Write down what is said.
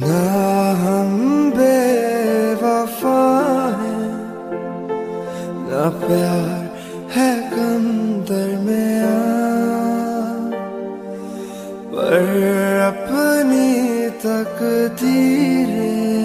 ना हम बेवफा हैं, ना प्यार है कम दरमियां, पर अपनी तकदीरें